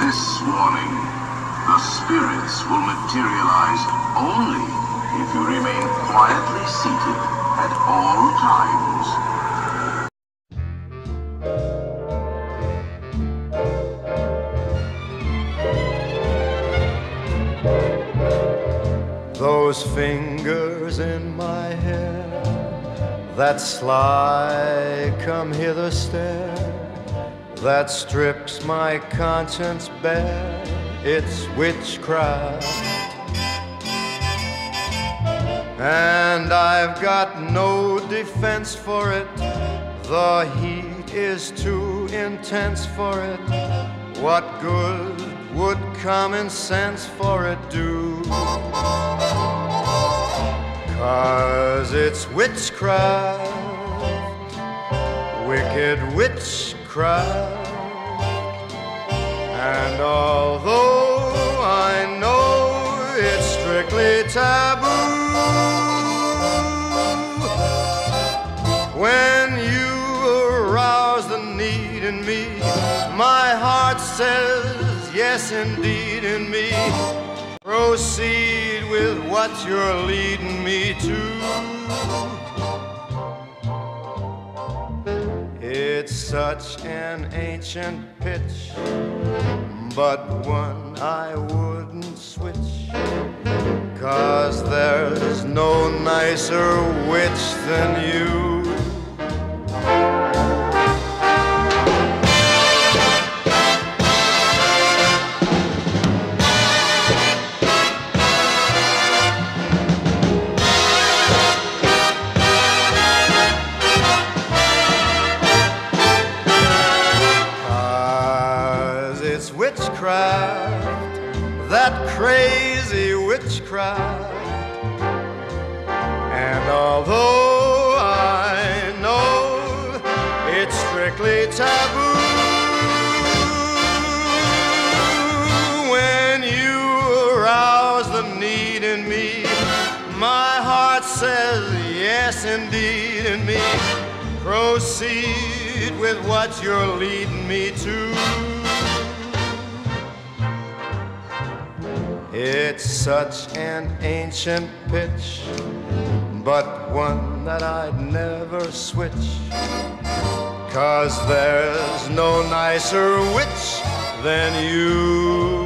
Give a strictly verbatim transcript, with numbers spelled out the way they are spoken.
This warning, the spirits will materialize only if you remain quietly seated at all times. Those fingers in my hair, that sly come hither stare, that strips my conscience bare, it's witchcraft. And I've got no defense for it, the heat is too intense for it. What good would common sense for it do? 'Cause it's witchcraft, wicked witchcraft. And although I know it's strictly taboo, when you arouse the need in me, my heart says yes indeed in me. Proceed with what you're leading me to. It's such an ancient pitch, but one I wouldn't switch, 'cause there's no nicer witch than you. Witchcraft, that crazy witchcraft. And although I know it's strictly taboo, when you arouse the need in me, my heart says yes indeed in me. Proceed with what you're leading me to. It's such an ancient pitch, but one that I'd never switch, 'cause there's no nicer witch than you.